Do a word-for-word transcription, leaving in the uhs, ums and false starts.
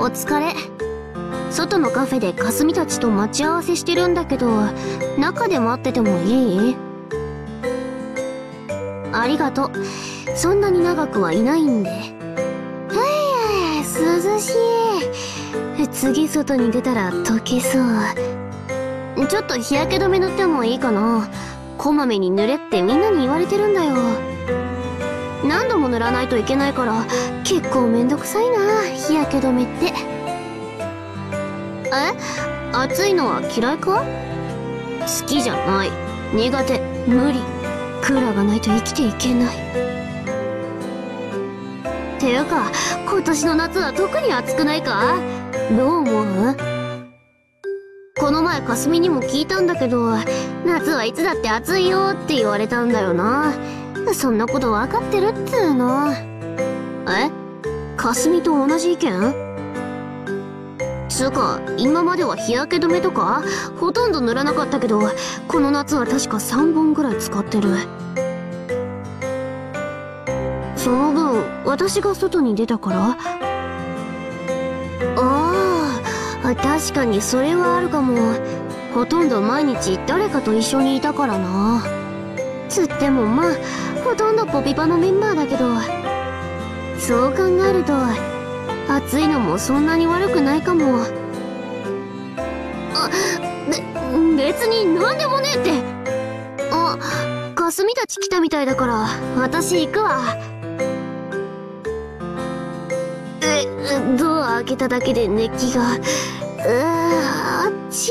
お疲れ。外のカフェでかすみたちと待ち合わせしてるんだけど、中で待っててもいい？ありがと。そんなに長くはいないんで。はぁ、涼しい。次外に出たら溶けそう。ちょっと日焼け止め塗ってもいいかな。こまめに塗れってみんなに言われてるんだよ。何度も塗らないといけないから結構めんどくさいな、日焼け止めって。え？暑いのは嫌いか？好きじゃない、苦手、無理。クーラーがないと生きていけない。ていうか今年の夏は特に暑くないか？どう思う？この前かすみにも聞いたんだけど、夏はいつだって暑いよって言われたんだよな。そんなこと分かってるっつうの。え？かすみと同じ意見？つうか今までは日焼け止めとかほとんど塗らなかったけど、この夏は確かさんぼんぐらい使ってる。その分私が外に出たから？ああ、確かにそれはあるかも。ほとんど毎日誰かと一緒にいたからな。つってもまあほとんどポピパのメンバーだけど、そう考えると暑いのもそんなに悪くないかも。あ、べ、別に何でもねえって。あ、かすみたち来たみたいだから私行くわ。え、ドア開けただけで熱気が、うわ、あっちい。